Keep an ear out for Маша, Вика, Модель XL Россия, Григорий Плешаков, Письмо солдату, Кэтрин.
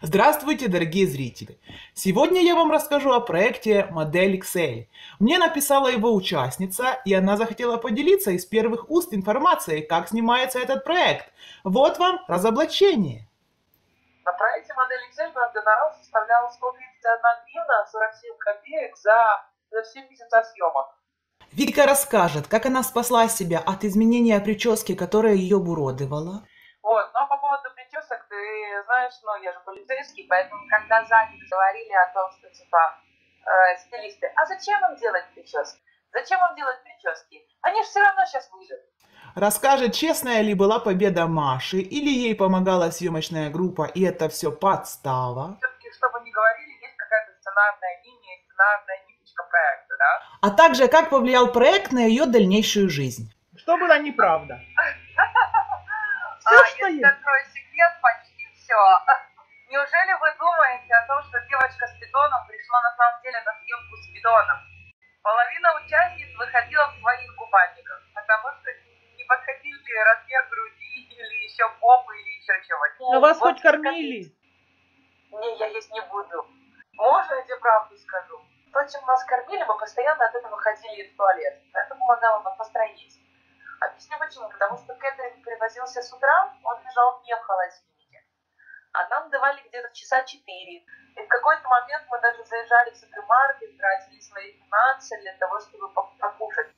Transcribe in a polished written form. Здравствуйте, дорогие зрители! Сегодня я вам расскажу о проекте «Модель XL». Мне написала его участница, и она захотела поделиться из первых уст информацией, как снимается этот проект. Вот вам разоблачение. На проекте «Модель XL» гонорар составлял 131 гривна 47 копеек за 7 месяцев съемок. Вика расскажет, как она спасла себя от изменения прически, которая ее уродовала. Ты знаешь, я же полицейский, поэтому когда сзади говорили о том, что стилисты, а зачем им делать прически? Зачем им делать прически? Они же все равно сейчас выживут. Расскажет, честная ли была победа Маши, или ей помогала съемочная группа, и это все подстава. Все-таки, чтобы не говорили, есть какая-то сценарная линия, сценарная ниточка проекта, да? А также, как повлиял проект на ее дальнейшую жизнь. Что было неправда? Все, что есть. Неужели вы думаете о том, что девочка с бидоном пришла на самом деле на съемку с бидоном? Половина участниц выходила в своих купальниках, потому что не подходили размер груди или еще попы, или еще чего-то. Но вас хоть кормили? Не, я есть не буду. Можно я тебе правду скажу? То, чем нас кормили, мы постоянно от этого ходили в туалет. Это помогало нам построить. Объясню почему. Потому что Кэтрин привозился с утра, он лежал не в холодильнике. А нам давали где-то часа 4. И в какой-то момент мы даже заезжали в супермаркет, тратили свои финансы для того, чтобы покушать.